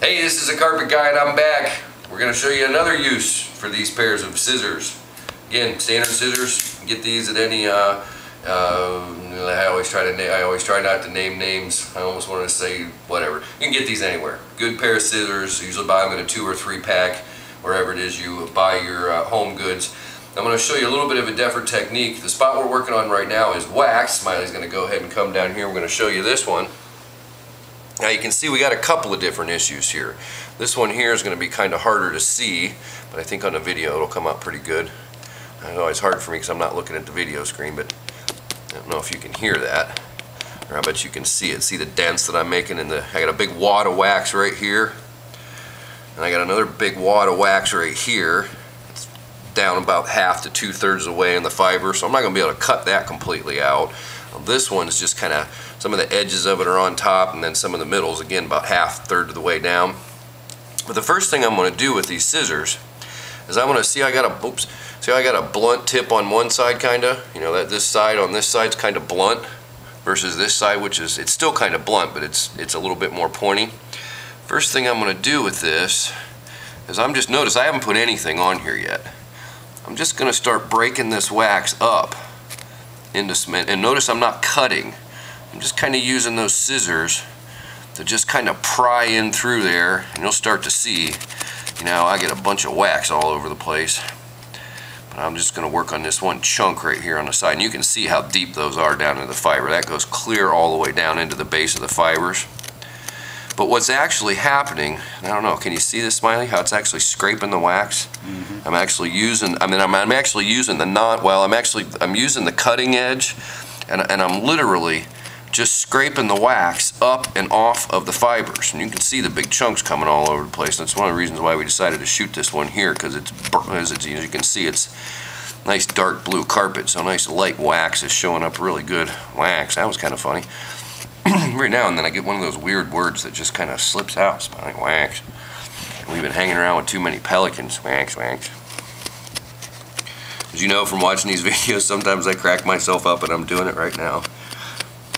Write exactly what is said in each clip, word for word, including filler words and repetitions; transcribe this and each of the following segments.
Hey, this is the Carpet Guy and I'm back. We're going to show you another use for these pairs of scissors. Again, standard scissors. Get these at any. Uh, uh, I always try to. I always try not to name names. I almost want to say whatever. You can get these anywhere. Good pair of scissors. Usually buy them in a two or three pack, wherever it is you buy your uh, home goods. I'm going to show you a little bit of a different technique. The spot we're working on right now is wax. Smiley's going to go ahead and come down here. We're going to show you this one. Now you can see we got a couple of different issues here. This one here is going to be kind of harder to see, but I think on the video it'll come out pretty good. I know it's hard for me because I'm not looking at the video screen, but I don't know if you can hear that, or I bet you can see it. See the dents that I'm making in the, I got a big wad of wax right here, and I got another big wad of wax right here. It's down about half to two-thirds of the way in the fiber, so I'm not going to be able to cut that completely out. This one is just kind of, some of the edges of it are on top, and then some of the middles, again, about half, third of the way down. But the first thing I'm going to do with these scissors is I want to see I got a oops, see I got a blunt tip on one side, kind of, you know, that this side on this side's kind of blunt versus this side, which is, it's still kind of blunt, but it's it's a little bit more pointy. First thing I'm going to do with this is I'm just, notice I haven't put anything on here yet. I'm just going to start breaking this wax up into cement, and notice I'm not cutting. I'm just kind of using those scissors to just kind of pry in through there, and you'll start to see, you know, I get a bunch of wax all over the place, but I'm just going to work on this one chunk right here on the side, and you can see how deep those are down into the fiber. That goes clear all the way down into the base of the fibers. But what's actually happening, I don't know, can you see this, Smiley, how it's actually scraping the wax? Mm-hmm. I'm actually using, I mean, I'm, I'm actually using the knot, well, I'm actually, I'm using the cutting edge, and, and I'm literally just scraping the wax up and off of the fibers. And you can see the big chunks coming all over the place. That's one of the reasons why we decided to shoot this one here, because it's, as you can see, it's nice dark blue carpet, so nice light wax is showing up really good. Wax, that was kind of funny. Every now and then I get one of those weird words that just kind of slips out. It's like wax. We've been hanging around with too many pelicans. Wax, wax. As you know from watching these videos, sometimes I crack myself up, and I'm doing it right now.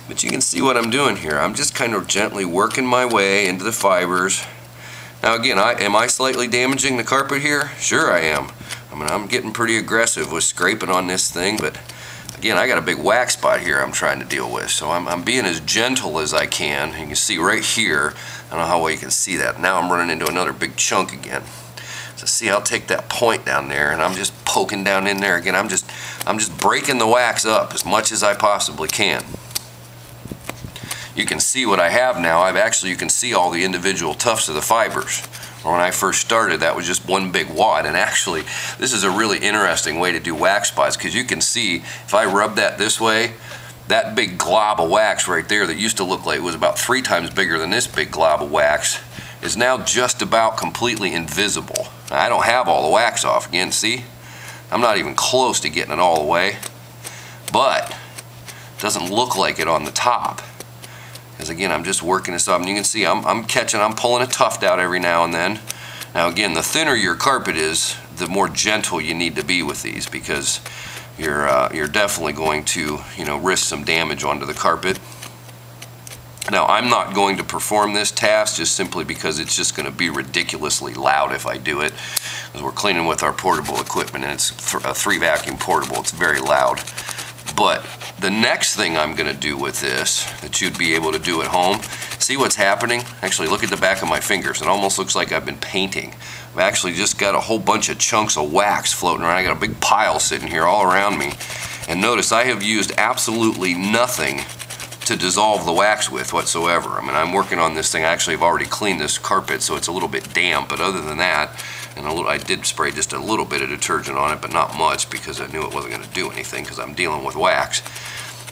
But you can see what I'm doing here. I'm just kind of gently working my way into the fibers. Now again, I, am I slightly damaging the carpet here? Sure I am. I mean, I'm getting pretty aggressive with scraping on this thing, but again, I got a big wax spot here I'm trying to deal with, so I'm, I'm being as gentle as I can. You can see right here, I don't know how well you can see that. Now I'm running into another big chunk again. So see, I'll take that point down there, and I'm just poking down in there again. I'm just, I'm just breaking the wax up as much as I possibly can. You can see what I have now. I've actually, you can see all the individual tufts of the fibers. When I first started, that was just one big wad, and actually this is a really interesting way to do wax spots, because you can see if I rub that this way, that big glob of wax right there that used to look like it was about three times bigger than this big glob of wax is now just about completely invisible. Now, I don't have all the wax off again, see? I'm not even close to getting it all away, but it doesn't look like it on the top. Because again, I'm just working this up, and you can see I'm, I'm catching, I'm pulling a tuft out every now and then. Now again, the thinner your carpet is, the more gentle you need to be with these, because you're uh, you're definitely going to, you know, risk some damage onto the carpet. Now I'm not going to perform this task just simply because it's just going to be ridiculously loud if I do it, because we're cleaning with our portable equipment, and it's th a three vacuum portable. It's very loud. But the next thing I'm going to do with this that you'd be able to do at home, see what's happening? Actually, look at the back of my fingers. It almost looks like I've been painting. I've actually just got a whole bunch of chunks of wax floating around. I got a big pile sitting here all around me. And notice I have used absolutely nothing to dissolve the wax with whatsoever. I mean, I'm working on this thing. I actually have already cleaned this carpet, so it's a little bit damp, but other than that, and a little, I did spray just a little bit of detergent on it, but not much, because I knew it wasn't going to do anything because I'm dealing with wax.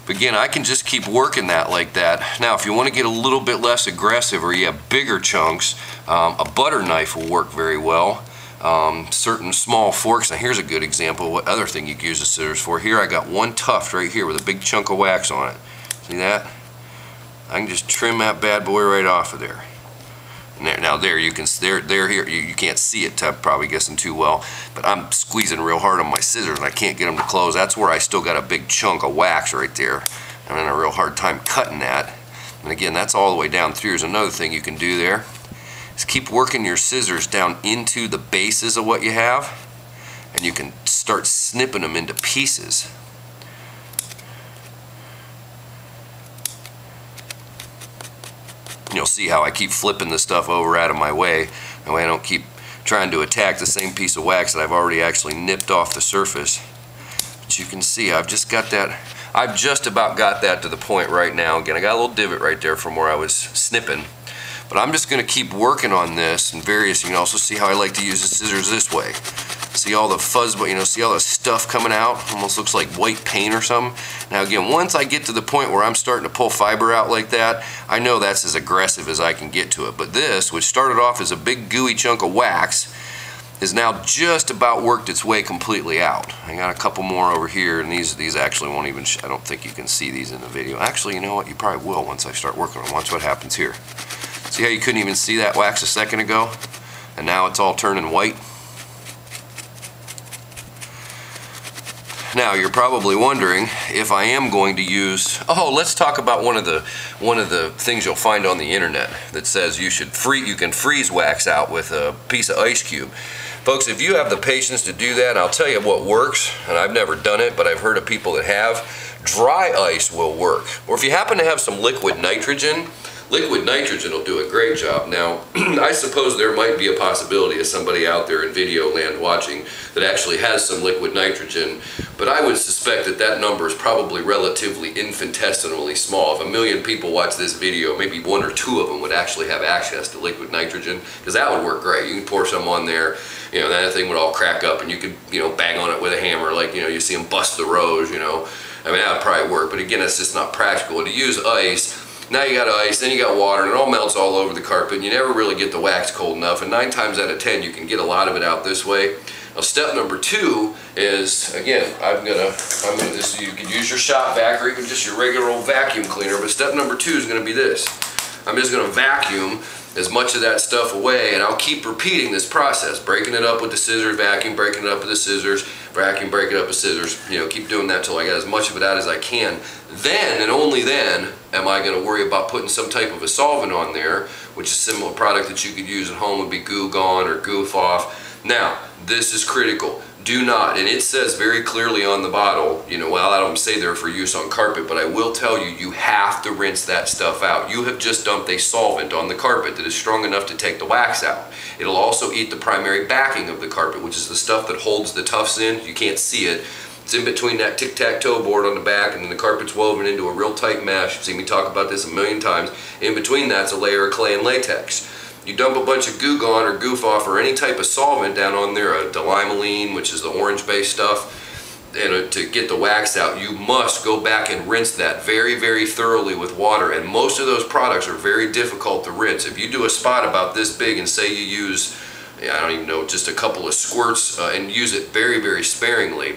But again, I can just keep working that like that. Now, if you want to get a little bit less aggressive, or you have bigger chunks, um, a butter knife will work very well. Um, certain small forks. Now, here's a good example of what other thing you can use the scissors for. Here, I got one tuft right here with a big chunk of wax on it. See that? I can just trim that bad boy right off of there. There, now there you can there there here you, you can't see it. I'm probably guessing too well, but I'm squeezing real hard on my scissors and I can't get them to close. That's where I still got a big chunk of wax right there. I'm having a real hard time cutting that. And again, that's all the way down through. There's another thing you can do there. is keep working your scissors down into the bases of what you have, and you can start snipping them into pieces. You'll see how I keep flipping the stuff over out of my way, and I don't keep trying to attack the same piece of wax that I've already actually nipped off the surface. But you can see I've just got that, I've just about got that to the point right now. Again, I got a little divot right there from where I was snipping, but I'm just going to keep working on this and various. You can also see how I like to use the scissors this way. See all the fuzz, but you know, see all the stuff coming out, almost looks like white paint or something. Now again, once I get to the point where I'm starting to pull fiber out like that, I know that's as aggressive as I can get to it. But this, which started off as a big gooey chunk of wax, is now just about worked its way completely out. I got a couple more over here, and these these actually won't even, sh I don't think you can see these in the video. Actually, you know what, you probably will once I start working on them. Watch what happens here. See how you couldn't even see that wax a second ago? And now it's all turning white. Now you're probably wondering if I am going to use, oh, let's talk about one of the one of the things you'll find on the internet that says you should free you can freeze wax out with a piece of ice cube. Folks, if you have the patience to do that, I'll tell you what works, and I've never done it, but I've heard of people that have. Dry ice will work. Or if you happen to have some liquid nitrogen, liquid nitrogen will do a great job. Now, I suppose there might be a possibility of somebody out there in video land watching that actually has some liquid nitrogen, but I would suspect that that number is probably relatively infinitesimally small. If a million people watch this video, maybe one or two of them would actually have access to liquid nitrogen, because that would work great. You can pour some on there, you know, that thing would all crack up, and you could, you know, bang on it with a hammer, like, you know, you see them bust the rose, you know. I mean, that would probably work, but again, it's just not practical. To use ice, now you got ice, then you got water, and it all melts all over the carpet, and you never really get the wax cold enough, and nine times out of ten, you can get a lot of it out this way. Now, step number two is, again, I'm gonna, I'm gonna this, you can use your shop vac or even just your regular old vacuum cleaner, but step number two is gonna be this. I'm just gonna vacuum as much of that stuff away, and I'll keep repeating this process, breaking it up with the scissors, vacuum, breaking it up with the scissors, vacuum, breaking it up with scissors, you know, keep doing that till I get as much of it out as I can. Then, and only then, am I going to worry about putting some type of a solvent on there, which is similar product that you could use at home, would be Goo Gone or Goof Off. Now, this is critical. Do not, and it says very clearly on the bottle, you know, well, I don't say they're for use on carpet, but I will tell you, you have to rinse that stuff out. You have just dumped a solvent on the carpet that is strong enough to take the wax out. It'll also eat the primary backing of the carpet, which is the stuff that holds the tufts in. You can't see it. It's in between that tic-tac-toe board on the back, and then the carpet's woven into a real tight mesh. You've seen me talk about this a million times. In between that's a layer of clay and latex. You dump a bunch of Goo Gone or Goof Off or any type of solvent down on there, a delimaline, which is the orange-based stuff, and uh, to get the wax out, you must go back and rinse that very, very thoroughly with water. And most of those products are very difficult to rinse. If you do a spot about this big and say you use, I don't even know, just a couple of squirts uh, and use it very, very sparingly,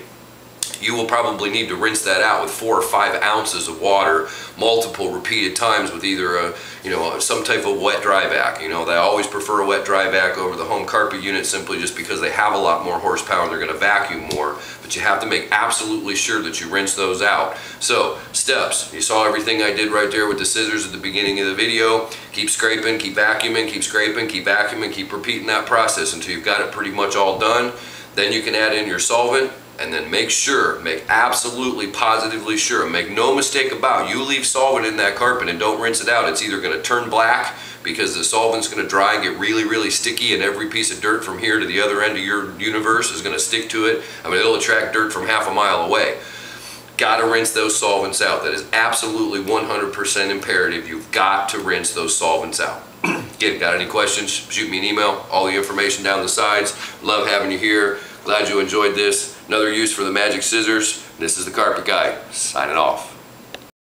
you will probably need to rinse that out with four or five ounces of water multiple repeated times with either a, you know, some type of wet dry vac. You know, they always prefer a wet dry vac over the home carpet unit simply just because they have a lot more horsepower and they're going to vacuum more, but you have to make absolutely sure that you rinse those out. So, steps. You saw everything I did right there with the scissors at the beginning of the video. Keep scraping, keep vacuuming, keep scraping, keep vacuuming, keep repeating that process until you've got it pretty much all done. Then you can add in your solvent. And then make sure, make absolutely positively sure, make no mistake about, you leave solvent in that carpet and don't rinse it out, it's either going to turn black because the solvent's going to dry and get really, really sticky, and every piece of dirt from here to the other end of your universe is going to stick to it. I mean, it'll attract dirt from half a mile away. Got to rinse those solvents out. That is absolutely one hundred percent imperative. You've got to rinse those solvents out. Again, got any questions, shoot me an email. All the information down the sides. Love having you here. Glad you enjoyed this. Another use for the magic scissors. This is the Carpet Guy, signing off.